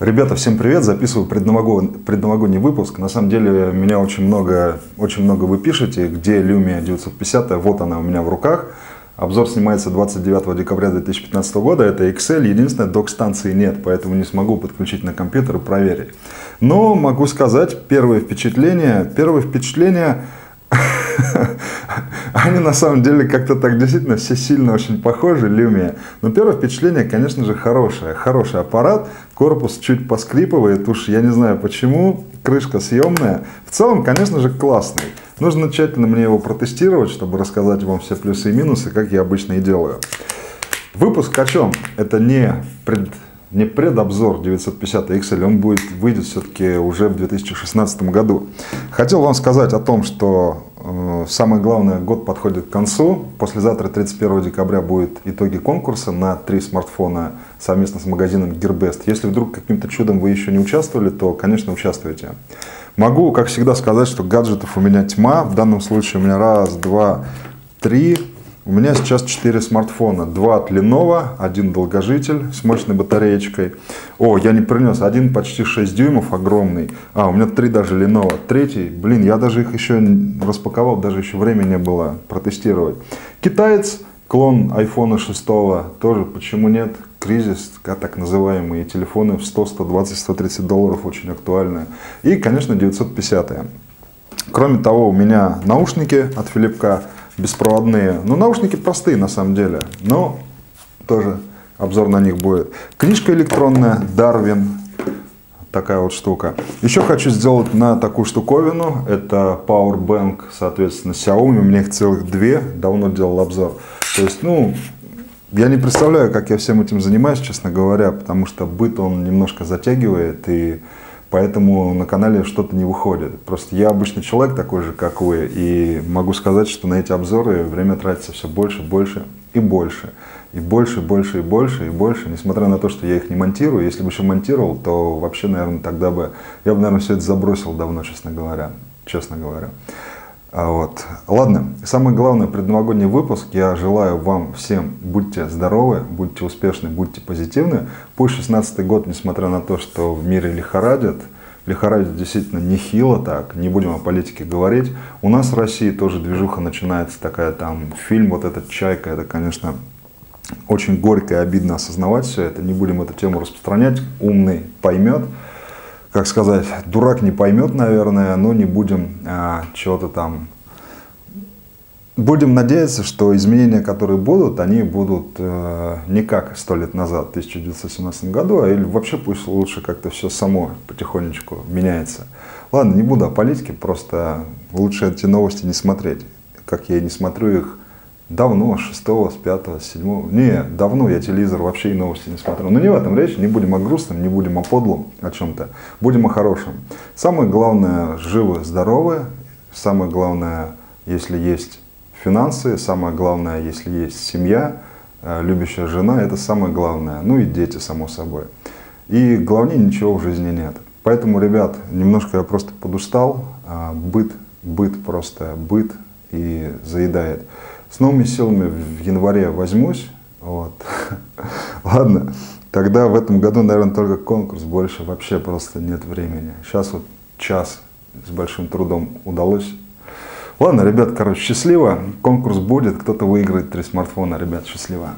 Ребята, всем привет! Записываю предновогодний выпуск. На самом деле, меня очень много вы пишете, где Lumia 950, вот она у меня в руках. Обзор снимается 29 декабря 2015 года, это XL, единственное, док-станции нет, поэтому не смогу подключить на компьютер и проверить. Но могу сказать, первое впечатление, они на самом деле как-то так действительно все сильно очень похожи, Lumia. Но первое впечатление, конечно же, хорошее. Хороший аппарат, корпус чуть поскрипывает, уж я не знаю почему, крышка съемная. В целом, конечно же, классный. Нужно тщательно мне его протестировать, чтобы рассказать вам все плюсы и минусы, как я обычно и делаю. Выпуск о чем? Это не предобзор 950 XL, он выйдет все-таки уже в 2016 году. Хотел вам сказать о том, что самое главное, год подходит к концу. Послезавтра, 31 декабря, будут итоги конкурса на 3 смартфона совместно с магазином Gearbest. Если вдруг каким-то чудом вы еще не участвовали, то, конечно, участвуйте. Могу, как всегда, сказать, что гаджетов у меня тьма. В данном случае у меня раз, два, три. У меня сейчас 4 смартфона. 2 от Lenovo, 1 долгожитель с мощной батареечкой. О, я не принес. Один почти 6 дюймов, огромный. А, у меня 3 даже Lenovo. 3, блин, я даже их еще распаковал, даже еще времени не было протестировать. Китаец, клон iPhone 6, тоже почему нет? Кризис, так называемые телефоны в 100, 120, 130 долларов очень актуальны. И, конечно, 950. Кроме того, у меня наушники от Филипка. Беспроводные. Ну, наушники простые на самом деле, но тоже обзор на них будет. Книжка электронная, Дарвин, такая вот штука. Еще хочу сделать на такую штуковину, это Powerbank, соответственно, Xiaomi, у меня их целых 2, давно делал обзор. То есть, ну, я не представляю, как я всем этим занимаюсь, честно говоря, потому что быт он немножко затягивает и... Поэтому на канале что-то не выходит. Просто я обычный человек такой же, как вы. И могу сказать, что на эти обзоры время тратится все больше, больше и больше. И больше, больше и больше и больше. Несмотря на то, что я их не монтирую. Если бы еще монтировал, то вообще, наверное, тогда бы... Я бы, наверное, все это забросил давно, честно говоря. Вот. Ладно, самое главное, предновогодний выпуск. Я желаю вам всем, будьте здоровы, будьте успешны, будьте позитивны. Пусть 2016 год, несмотря на то, что в мире лихорадит действительно нехило так, не будем о политике говорить. У нас в России тоже движуха начинается такая, там, фильм вот этот «Чайка», это, конечно, очень горько и обидно осознавать все это. Не будем эту тему распространять, умный поймет. Как сказать, дурак не поймет, наверное, но не будем чего-то там... Будем надеяться, что изменения, которые будут, они будут не как 100 лет назад, в 1917 году, а или вообще пусть лучше как-то все само потихонечку меняется. Ладно, не буду о политике, просто лучше эти новости не смотреть, как я и не смотрю их. Давно, с 6, с 5, с 7. Не, давно я телевизор вообще и новости не смотрел. Но не в этом речь, не будем о грустном, не будем о подлом, о чем-то. Будем о хорошем. Самое главное, живы, здоровы. Самое главное, если есть финансы. Самое главное, если есть семья, любящая жена. Это самое главное. Ну и дети, само собой. И главнее ничего в жизни нет. Поэтому, ребят, немножко я просто подустал. Быт и заедает. С новыми силами в январе возьмусь. Вот. Ладно, тогда в этом году, наверное, только конкурс, больше вообще просто нет времени. Сейчас вот час с большим трудом удалось. Ладно, ребят, короче, счастливо. Конкурс будет, кто-то выиграет 3 смартфона, ребят, счастливо.